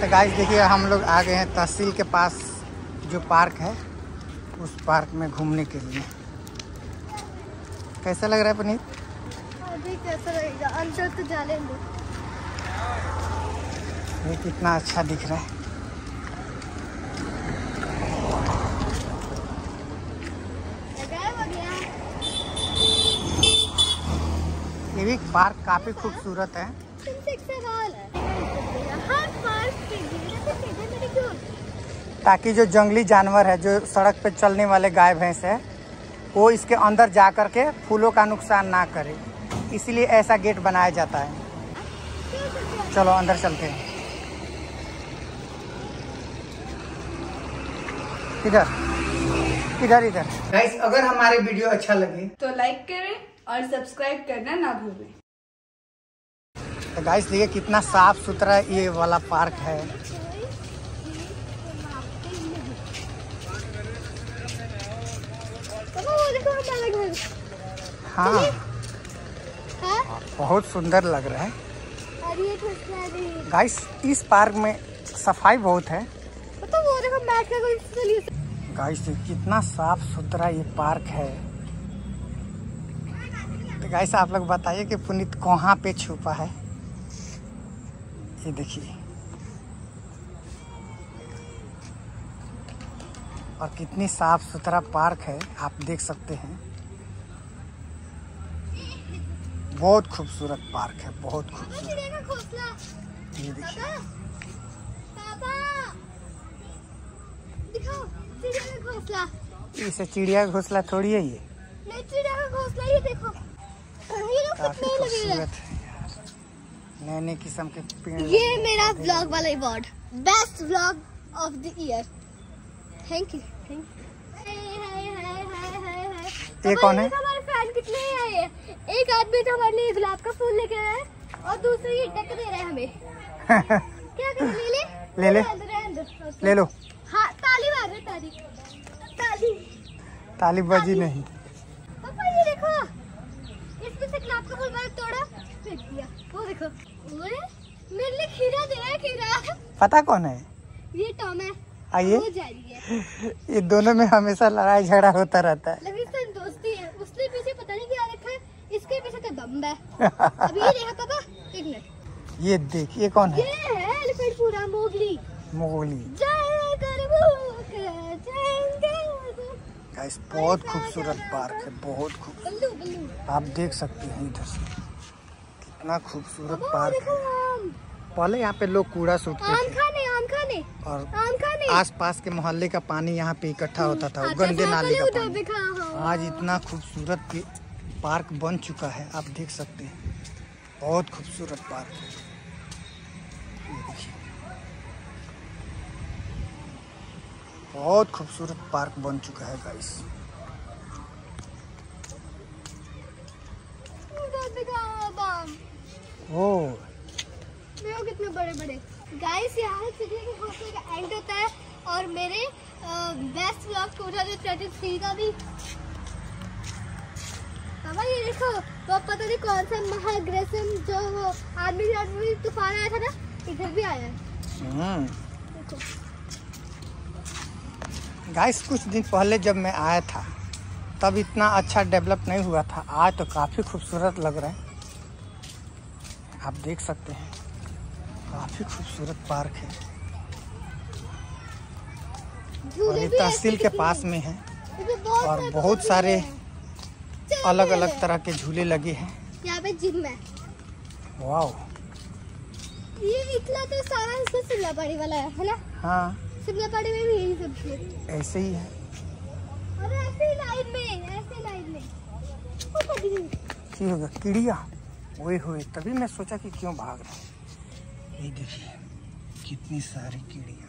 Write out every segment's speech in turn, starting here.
तो गाइस देखिए हम लोग आ गए हैं तहसील के पास जो पार्क है उस पार्क में घूमने के लिए। कैसा लग रहा है पनीत? अभी कैसा लगेगा, अंदर तो जा लेंगे। ये कितना अच्छा दिख रहा है। ये भी पार्क काफी खूबसूरत है। ताकि जो जंगली जानवर है, जो सड़क पे चलने वाले गाय भैंस है, वो इसके अंदर जा कर के फूलों का नुकसान ना करे, इसलिए ऐसा गेट बनाया जाता है। चलो अंदर चलते हैं। इधर इधर इधर। गाइस अगर हमारे वीडियो अच्छा लगे तो लाइक करें और सब्सक्राइब करना ना भूलें। तो गाइस देखिए कितना साफ सुथरा ये वाला पार्क है। हाँ बहुत सुंदर लग रहा है। गाइस इस पार्क में सफाई बहुत है। गाइस कितना साफ सुथरा ये पार्क है। तो गाइस आप लोग बताइए कि पुनीत कहाँ पे छुपा है। ये देखिए और कितनी साफ सुथरा पार्क है, आप देख सकते हैं। बहुत खूबसूरत पार्क है, बहुत खूबसूरत। ये देखिए इसे चिड़िया का घोंसला थोड़ी है ये। नहीं चिड़िया का घोंसला, ये देखो। काफी खूबसूरत है यार, नए नए किस्म के पेड़। ये मेरा व्लॉग वाला award, best vlog of the year. Thank you. ये कौन है? कितने आए? एक आदमी तो हमारे लिए गुलाब का फूल लेके आया और दूसरी टक दे रहा है हमें। क्या कर ले लो। हाँ ताली मार रहे, ताली ताली ताली बजी नहीं। पापा ये देखो, इसमें से गुलाब का फूल मैंने तोड़ा फेंक दिया। वो देखो मेरे लिए खीरा दे रहा है, खीरा। पता कौन है ये? टॉम है। आइए, ये दोनों में हमेशा लड़ाई झगड़ा होता रहता है। इसके पीछे तो बम है। अब ये देखा पापा, एक मिनट ये देख, ये कौन है? ये है एलिफेंट पूरा मोगली। मोगली गाइस बहुत खूबसूरत पार्क है, बहुत खूबसूरत। आप देख सकते हैं इधर से कितना खूबसूरत पार्क है। पहले यहाँ पे लोग कूड़ा सूटते थे और आसपास के मोहल्ले का पानी यहाँ पे इकट्ठा होता था, गंदे नाले का पानी। आज इतना खूबसूरत पार्क बन चुका है, आप देख सकते हैं। बहुत खूबसूरत पार्क है। बहुत खूबसूरत पार्क बन चुका है गाइस। ओ देखो कितने बड़े बड़े। गाइस यहाँ चिड़िया के घोंसले का एंड होता है और मेरे बेस्ट व्लॉग 2023 का भी। पापा ये देखो, वो पता नहीं कौन सा महाग्रसम जो वो आदमी भी तूफान आया था ना, इधर भी आया। गाइस कुछ दिन पहले जब मैं आया था तब इतना अच्छा डेवलप नहीं हुआ था, आज तो काफ़ी खूबसूरत लग रहा है। आप देख सकते हैं काफ़ी खूबसूरत पार्क है। तहसील के पास में है और बहुत सारे अलग अलग तरह के झूले लगे हैं। यहाँ पे जिम है। वाओ ये इतना तो सारा इसमें शिमला पहाड़ी वाला है ना? हाँ शिमला पहाड़ी में भी यही सब ऐसे ही है। और ऐसे लाइन में, ऐसे लाइन में। क्या होगा? चिड़िया वही हुए, तभी मैं सोचा कि क्यों भाग रहा है। ये देखिए कितनी सारी चिड़िया।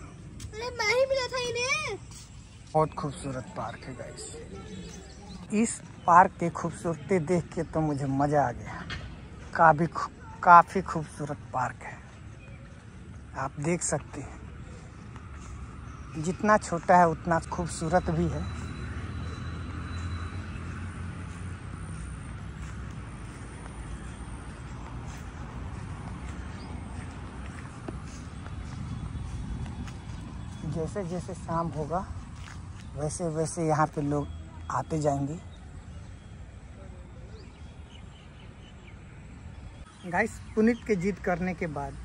अरे मैं ही मिला था इन्हें। बहुत खूबसूरत पार्क है गाइस। इस पार्क की खूबसूरती देख के तो मुझे मज़ा आ गया। काफ़ी खूबसूरत पार्क है, आप देख सकते हैं। जितना छोटा है उतना खूबसूरत भी है। जैसे जैसे शाम होगा वैसे वैसे यहाँ पे लोग आते जाएंगे। गाइस, पुनीत के जिद करने के बाद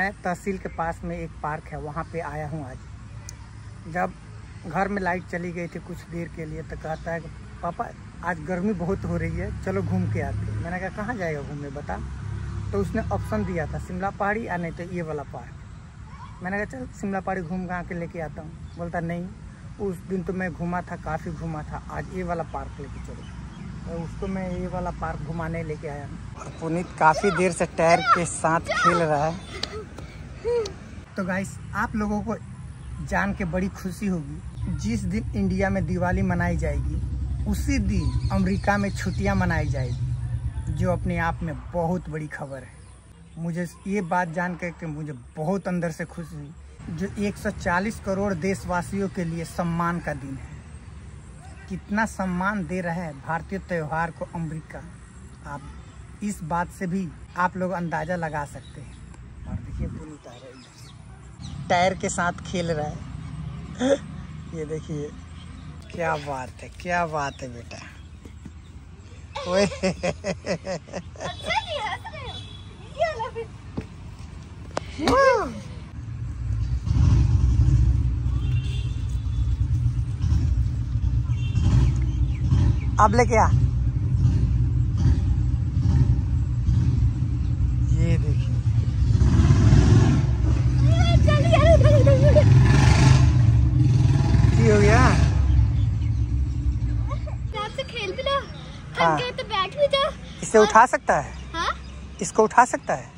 मैं तहसील के पास में एक पार्क है वहाँ पे आया हूँ आज। जब घर में लाइट चली गई थी कुछ देर के लिए तो कहता है कि पापा आज गर्मी बहुत हो रही है, चलो घूम के आते। मैंने कहा कहाँ जाएगा घूमने बता, तो उसने ऑप्शन दिया था शिमला पहाड़ी या नहीं तो ये वाला पार्क। मैंने कहा चल शिमला पहाड़ी घूम घा के लेके आता हूँ। बोलता नहीं, उस दिन तो मैं घूमा था, काफ़ी घूमा था, आज ये वाला पार्क लेके चलो। उसको मैं ये वाला पार्क घुमाने लेके आया हूँ। पुनीत काफ़ी देर से टायर के साथ खेल रहा है। तो गाइस, आप लोगों को जान के बड़ी खुशी होगी, जिस दिन इंडिया में दिवाली मनाई जाएगी उसी दिन अमेरिका में छुट्टियाँ मनाई जाएगी, जो अपने आप में बहुत बड़ी खबर है। मुझे ये बात जान कर मुझे बहुत अंदर से खुशी हुई, जो 140 करोड़ देशवासियों के लिए सम्मान का दिन है। कितना सम्मान दे रहा है भारतीय त्यौहार को अमेरिका, आप इस बात से भी आप लोग अंदाज़ा लगा सकते हैं। और देखिए पुनीत आ रहा है, टायर के साथ खेल रहा है। ये देखिए, क्या बात है, क्या बात है बेटा। ओए अब लेके आ, ये देखिए। क्या हो गया? आपसे खेल भी ना, थक गए तो बैठ भी जा। इसे उठा सकता है? हाँ? इसको उठा सकता है?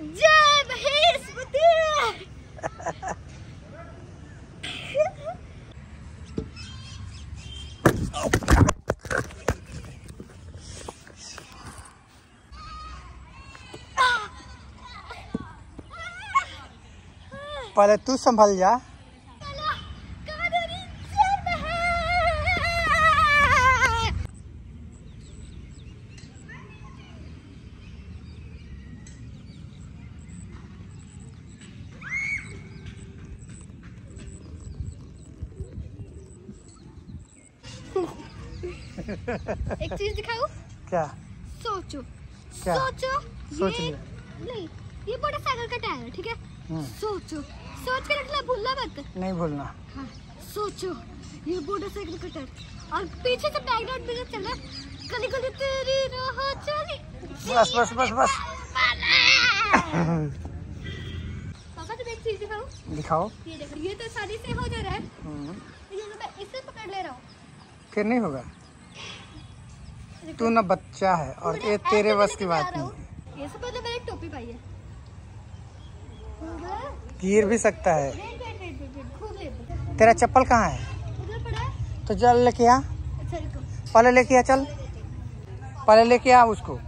जय भैंस। पहले तू संभल जा। एक चीज दिखाऊं? क्या? सोचो, क्या? सोचो, ये नहीं, ये बड़ा सागर का टायर है, ठीक है? सोचो, सोच के रखना, भूलना मत। नहीं भूलना। हाँ, सोचो ये मोटरसाइकिल का टायर और पीछे से बैकग्राउंड में चल रहा गली गली तेरी राह चली। बस बस बस बस। पापा तो एक चीज दिखाऊं? दिखाओ। ये देखो, ये तो शादी से हो जा रहा है। ये तो मैं इससे पकड़ ले रहा हूँ। फिर नहीं होगा, तू ना बच्चा है और ये तेरे बस की बात नहीं है। ये सब मतलब मैंने टोपी पाई है, गिर भी सकता है। तेरा चप्पल कहाँ है? तो चल लेके आ, पहले लेके आ, चल पहले लेके आ उसको।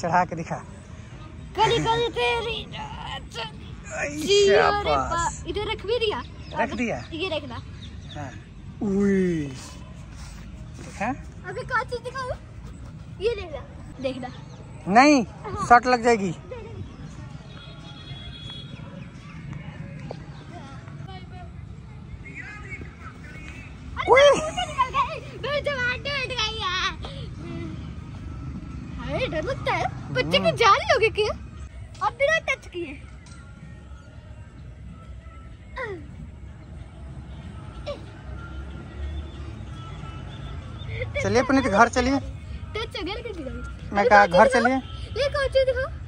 चढ़ा के दिखा। इधर रख भी दिया, रख दिया, ये रखना। हाँ। देखा? अभी चीज़ दिखाओ, ये देखना, देखना। नहीं, शॉट लग जाएगी। डर लगता है बच्चे की जान ही होगी कि अब बिना टच किए। चलिए पुनीत घर चलिए। मैं कहा घर चलिए।